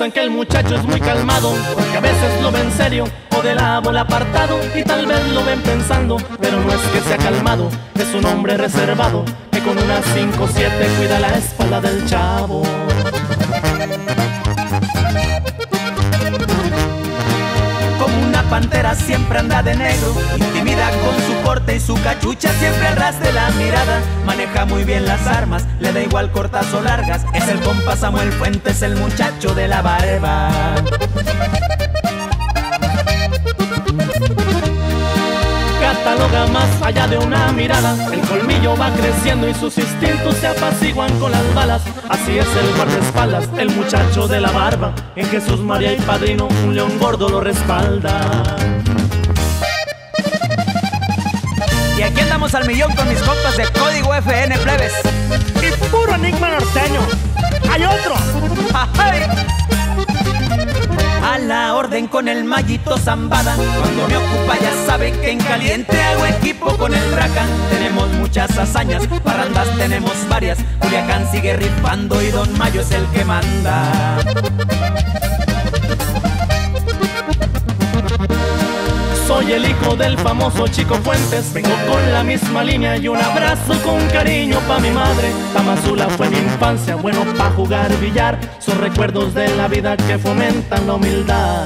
piensan que el muchacho es muy calmado, que a veces lo ven serio o de la bola apartado, y tal vez lo ven pensando, pero no es que sea calmado, es un hombre reservado, que con unas 5 o 7 cuida la espalda del chavo. Pantera siempre anda de negro, intimida con su porte y su cachucha siempre al ras de la mirada. Maneja muy bien las armas, le da igual cortas o largas. Es el compa Samuel Fuentes, el muchacho de la barba. Cataloga más allá de una mirada, el colmillo va creciendo y sus instintos se apaciguan con las balas. Así es el guardaespaldas, el muchacho de la barba. En Jesús María y Padrino, un león gordo lo respalda. Y aquí andamos al millón con mis compas de Código FN, plebes. Y puro enigma norteño. ¡Hay otro! ¡Ay! A la orden con el Mayito Zambada. Cuando me ocupa ya sabe que en caliente hago equipo con el Dracán. Tenemos muchas hazañas, parrandas tenemos varias. Culiacán sigue rifando y Don Mayo es el que manda. Soy el hijo del famoso Chico Fuentes, vengo con la misma línea y un abrazo con cariño pa' mi madre. Tamazula fue mi infancia, bueno pa' jugar billar, son recuerdos de la vida que fomentan la humildad.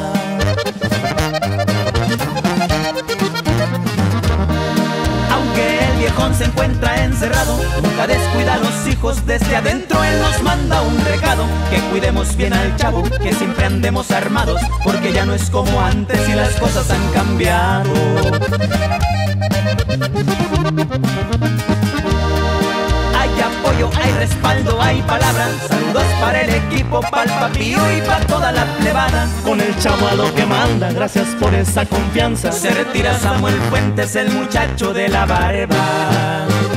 Aunque el viejón se encuentra encerrado, nunca descuida a los hijos, desde adentro él nos manda un recado. Que cuidemos bien al chavo, que siempre andemos armados, porque ya no es como antes y las cosas han cambiado. Hay apoyo, hay respaldo, hay palabras. Saludos para el equipo, pa'l papío y pa' toda la plebada. Con el chavo a lo que manda, gracias por esa confianza. Se retira Samuel Fuentes, el muchacho de la barba.